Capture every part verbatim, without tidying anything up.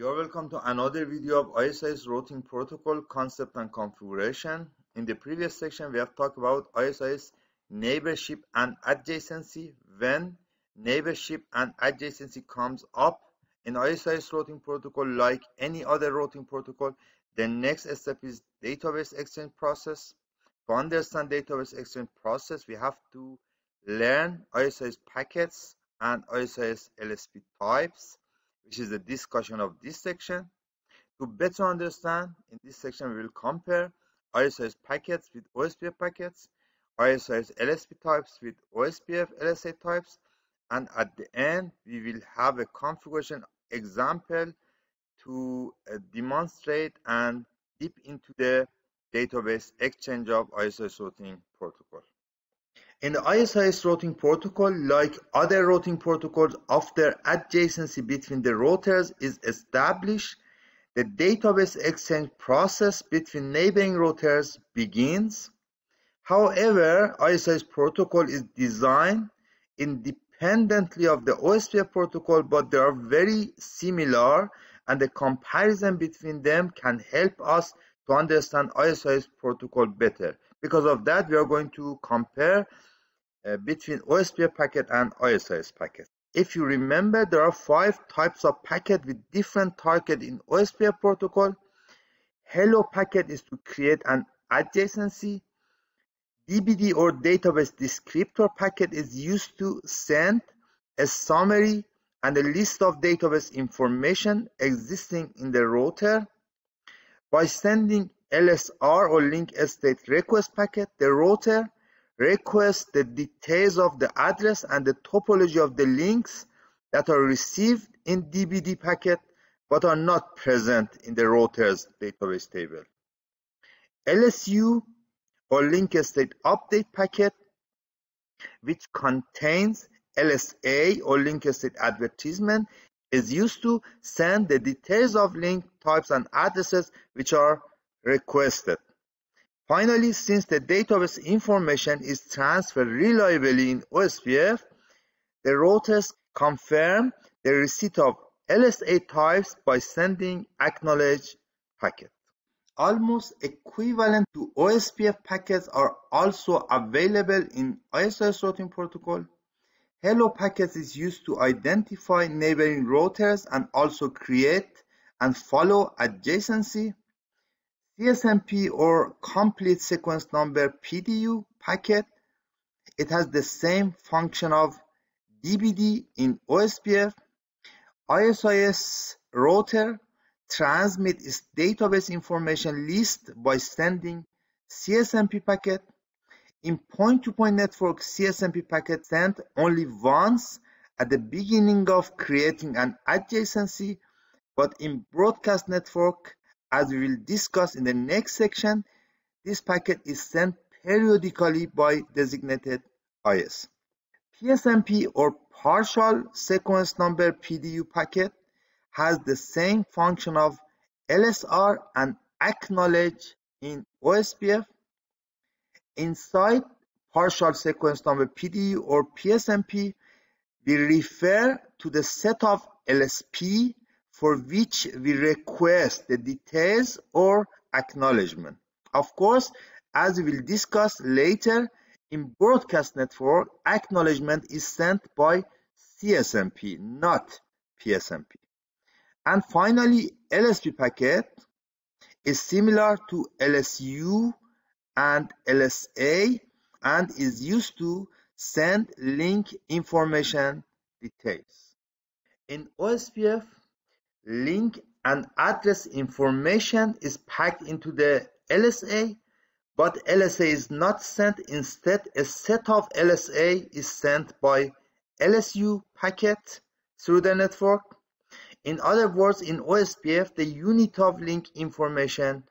You are welcome to another video of I S I S routing protocol concept and configuration. In the previous section, we have talked about I S I S neighborship and adjacency. When neighborship and adjacency comes up in I S I S routing protocol, like any other routing protocol, the next step is database exchange process. To understand database exchange process, we have to learn I S I S packets and I S I S L S P types, which is the discussion of this section. To better understand, in this section we will compare I S I S packets with O S P F packets, I S I S L S P types with O S P F L S A types, and at the end we will have a configuration example to uh, demonstrate and dip into the database exchange of I S I S routing protocol. In the I S I S routing protocol, like other routing protocols, after adjacency between the routers is established, the database exchange process between neighboring routers begins. However, I S I S protocol is designed independently of the O S P F protocol, but they are very similar, and the comparison between them can help us to understand I S I S protocol better. Because of that, we are going to compare uh, between O S P F packet and I S I S packet. If you remember, there are five types of packet with different target in O S P F protocol. Hello packet is to create an adjacency. D B D or database descriptor packet is used to send a summary and a list of database information existing in the router. By sending L S R or link state request packet, the router requests the details of the address and the topology of the links that are received in D B D packet but are not present in the router's database table. L S U or link state update packet, which contains L S A or link state advertisement, is used to send the details of link types and addresses which are requested. Finally, since the database information is transferred reliably in O S P F, the routers confirm the receipt of L S A types by sending acknowledge packet. Almost equivalent to O S P F packets are also available in I S I S routing protocol. Hello packets is used to identify neighboring routers and also create and follow adjacency. C S N P or complete sequence number P D U packet, it has the same function of D B D in O S P F. I S I S router transmits its database information list by sending C S N P packet. In point-to-point network, C S N P packet sent only once at the beginning of creating an adjacency, but in broadcast network, as we will discuss in the next section, this packet is sent periodically by designated I S. P S N P or partial sequence number P D U packet has the same function of L S R and acknowledge in O S P F. Inside partial sequence number P D U or P S N P, we refer to the set of L S P for which we request the details or acknowledgement. Of course, as we will discuss later, in broadcast network, acknowledgement is sent by C S N P, not P S N P. And finally, L S P packet is similar to L S U and L S A and is used to send link information details. In O S P F, link and address information is packed into the L S A, but L S A is not sent. Instead, a set of L S A is sent by L S U packet through the network. In other words, in O S P F, the unit of link information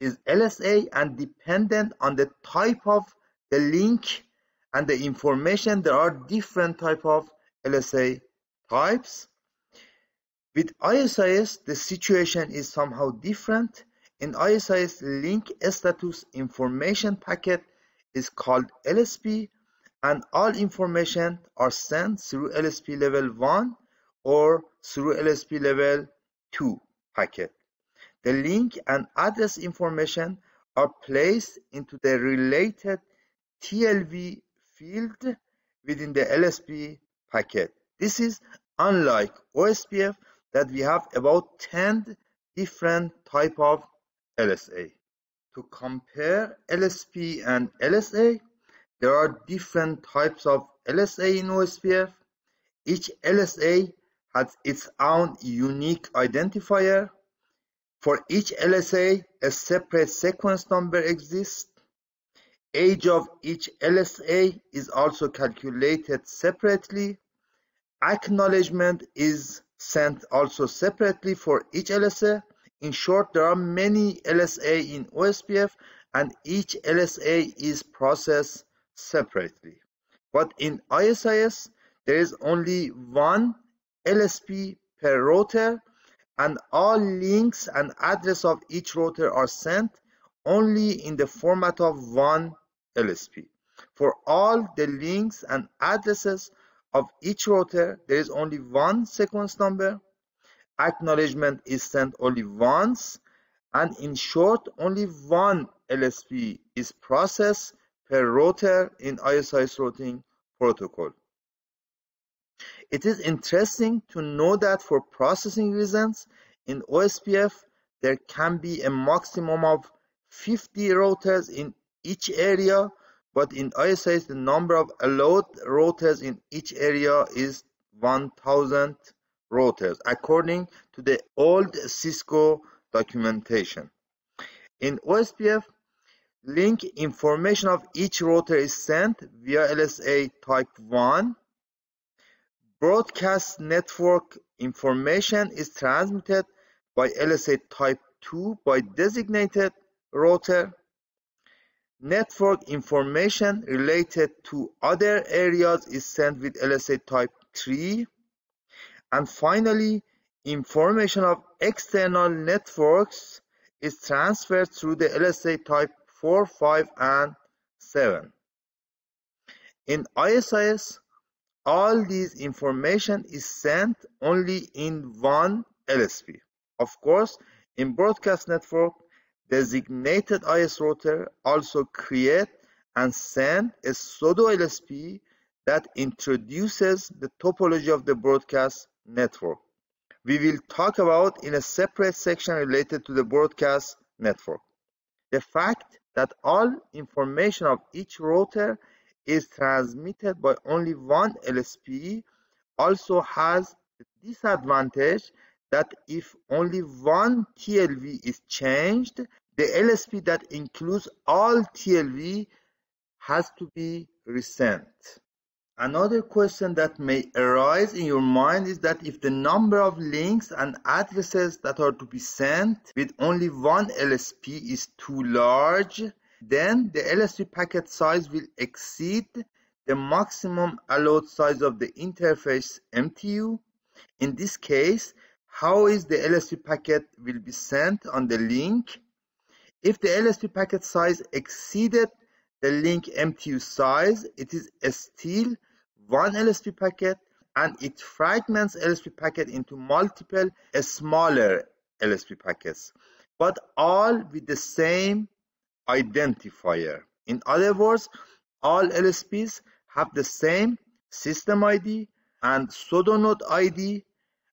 is L S A and dependent on the type of the link and the information, there are different types of L S A types. With I S I S, the situation is somehow different. In I S I S, link status information packet is called L S P, and all information are sent through L S P level one or through L S P level two. packet. The link and address information are placed into the related T L V field within the L S P packet. This is unlike O S P F that we have about ten different type of L S A. To compare L S P and L S A, there are different types of L S A in O S P F. Each L S A has its own unique identifier. For each L S A, a separate sequence number exists. Age of each L S A is also calculated separately. Acknowledgement is sent also separately for each L S A. In short, there are many L S A in O S P F, and each L S A is processed separately. But in I S I S, there is only one L S P per router, and all links and address of each router are sent only in the format of one L S P. For all the links and addresses of each router, there is only one sequence number. Acknowledgement is sent only once, and in short, only one L S P is processed per router in I S I S routing protocol. It is interesting to know that for processing reasons, in O S P F, there can be a maximum of fifty routers in each area, but in I S I S, the number of allowed routers in each area is one thousand routers, according to the old Cisco documentation. In O S P F, link information of each router is sent via L S A type one. Broadcast network information is transmitted by L S A type two by designated router. Network information related to other areas is sent with L S A type three. And finally, information of external networks is transferred through the L S A type four, five, and seven. In I S I S, all this information is sent only in one L S P. Of course, in broadcast network, designated I S router also create and send a pseudo L S P that introduces the topology of the broadcast network. We will talk about in a separate section related to the broadcast network. The fact that all information of each router is transmitted by only one L S P also has the disadvantage that if only one T L V is changed, the L S P that includes all T L V has to be resent. Another question that may arise in your mind is that if the number of links and addresses that are to be sent with only one L S P is too large, then the L S P packet size will exceed the maximum allowed size of the interface M T U. In this case, how is the L S P packet will be sent on the link? If the L S P packet size exceeded the link M T U size, it is still one L S P packet, and it fragments L S P packet into multiple smaller L S P packets, but all with the same identifier. In other words, all L S Ps have the same system I D and pseudonode I D,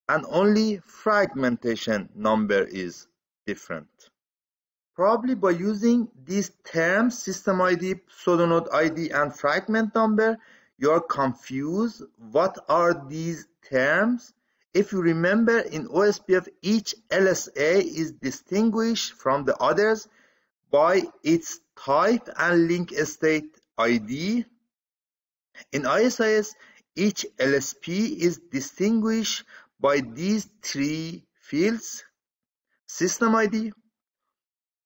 and only fragmentation number is different. Probably by using these terms, system I D, pseudonode I D, and fragment number, you are confused. What are these terms? If you remember, in O S P F, each L S A is distinguished from the others by its type and link state I D. In I S I S, each L S P is distinguished by these three fields. System I D.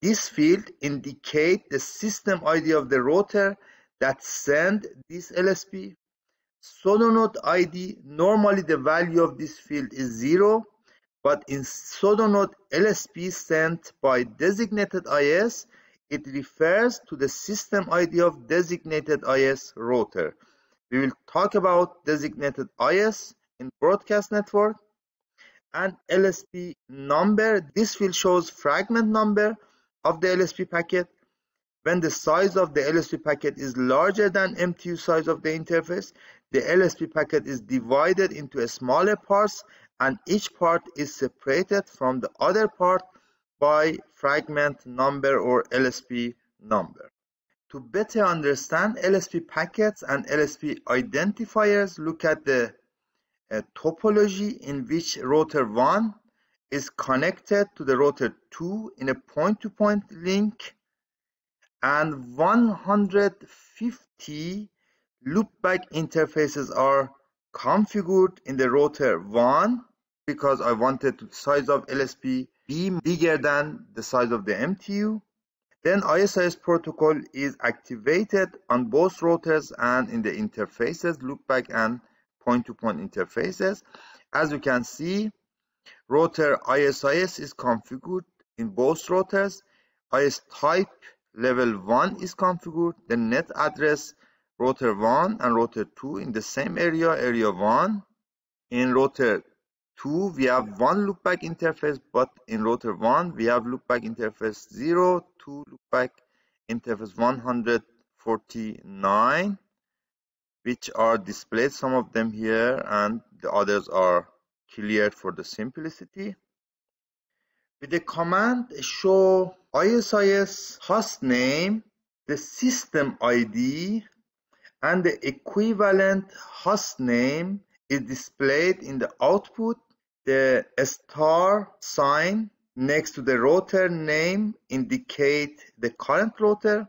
This field indicates the system I D of the router that sent this L S P. Pseudonode I D, normally the value of this field is zero, but in pseudonode L S P sent by designated I S, it refers to the system I D of designated I S router. We will talk about designated I S in broadcast network. and L S P number. This will shows fragment number of the L S P packet. When the size of the L S P packet is larger than M T U size of the interface, the L S P packet is divided into smaller parts, and each part is separated from the other part by fragment number or L S P number. To better understand L S P packets and L S P identifiers, look at the uh, topology in which router one is connected to the router two in a point-to-point link, and one hundred fifty loopback interfaces are configured in the router one, because I wanted the size of L S P be bigger than the size of the M T U. Then I S I S protocol is activated on both routers and in the interfaces, loopback and point-to-point interfaces. As you can see, router I S I S is configured in both routers. I S type level one is configured. The net address router one and router two in the same area, area one. In router two, we have one loopback interface, but in router one, we have loopback interface zero, two loopback interface one hundred forty-nine, which are displayed, some of them here, and the others are cleared for the simplicity. With the command show I S I S host name, the system I D, and the equivalent host name is displayed in the output. The star sign next to the router name indicate the current router.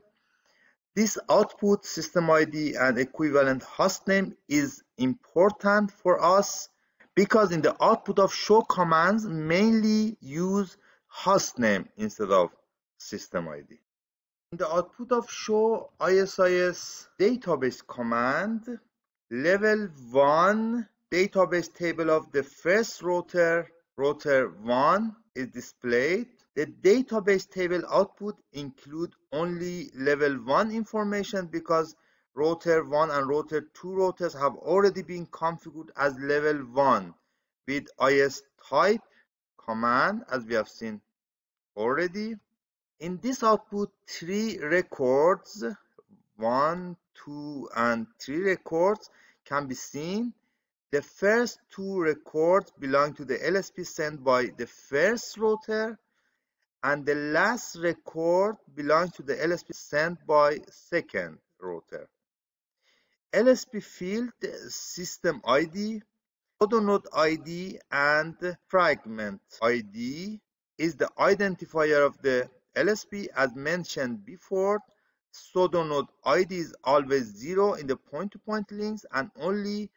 This output, system I D and equivalent host name, is important for us because in the output of show commands mainly use host name instead of system I D. In the output of show I S I S database command, level one database table of the first router, router one, is displayed. The database table output include only level one information because router one and router two routers have already been configured as level one with I S type command, as we have seen already. In this output, three records, one, two and three records can be seen. The first two records belong to the L S P sent by the first router, and the last record belongs to the L S P sent by second router. L S P field, system I D, pseudonode I D and fragment I D is the identifier of the L S P. As mentioned before, pseudonode I D is always zero in the point-to-point links and only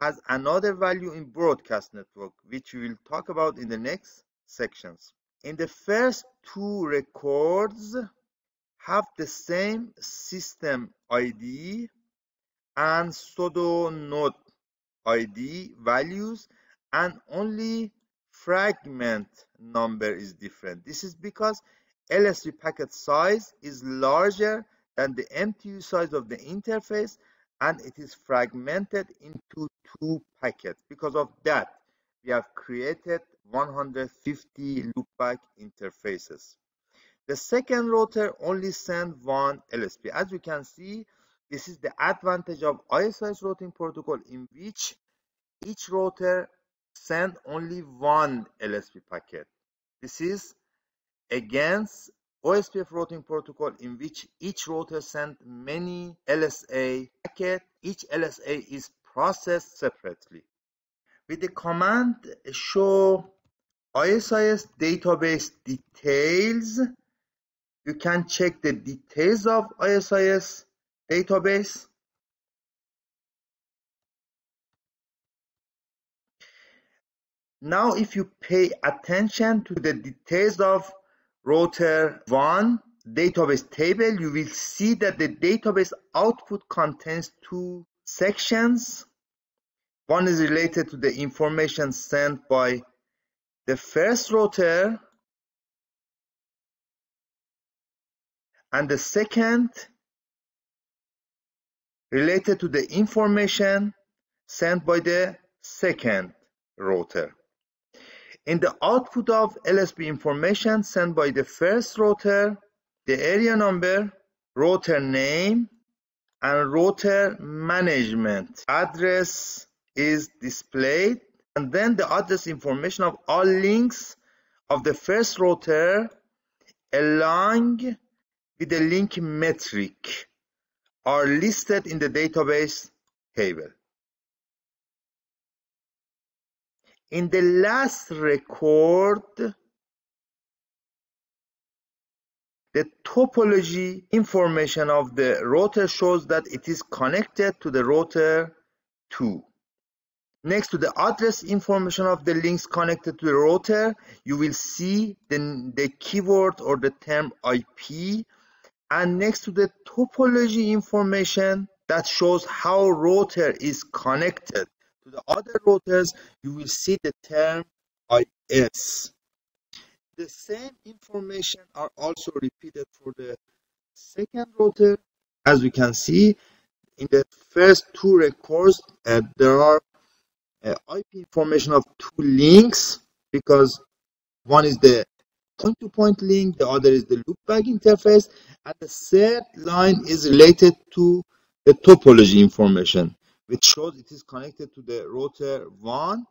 has another value in broadcast network, which we will talk about in the next sections. In the first two records have the same system I D and pseudonode I D values, and only fragment number is different. This is because L S P packet size is larger than the M T U size of the interface, and it is fragmented into two packets. Because of that, we have created one hundred fifty loopback interfaces. The second router only sends one L S P. As you can see, this is the advantage of I S I S routing protocol, in which each router sends only one L S P packet. This is against O S P F routing protocol, in which each router sends many L S A packets. Each L S A is processed separately. With the command show I S I S database details, you can check the details of I S I S database. Now, if you pay attention to the details of router one database table, you will see that the database output contains two sections. One is related to the information sent by the first router, and the second related to the information sent by the second router. In the output of L S P information sent by the first router, the area number, router name, and router management address is displayed, and then the address information of all links of the first router along with the link metric are listed in the database table. In the last record, the topology information of the router shows that it is connected to the router two. Next to the address information of the links connected to the router, you will see the, the keyword or the term I P. And next to the topology information that shows how router is connected to the other routers, you will see the term I S. The same information are also repeated for the second router. As we can see, in the first two records, uh, there are uh, I P information of two links, because one is the point-to-point link, the other is the loopback interface, and the third line is related to the topology information, which shows it is connected to the router one.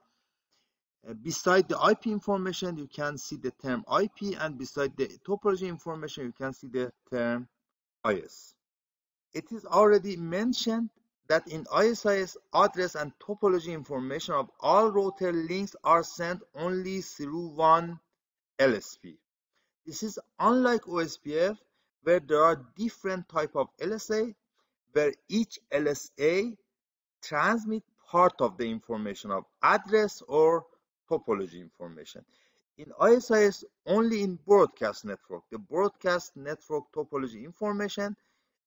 Beside the I P information, you can see the term I P, and beside the topology information, you can see the term I S. It is already mentioned that in I S I S, address and topology information of all router links are sent only through one L S P. This is unlike O S P F, where there are different type of L S A, where each L S A transmit part of the information of address or topology information. In I S I S, only in broadcast network, the broadcast network topology information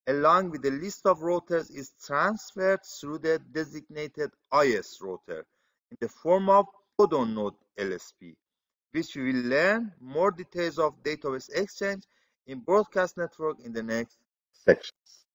along with the list of routers is transferred through the designated I S router in the form of pseudo-node L S P, which we will learn more details of database exchange in broadcast network in the next sections.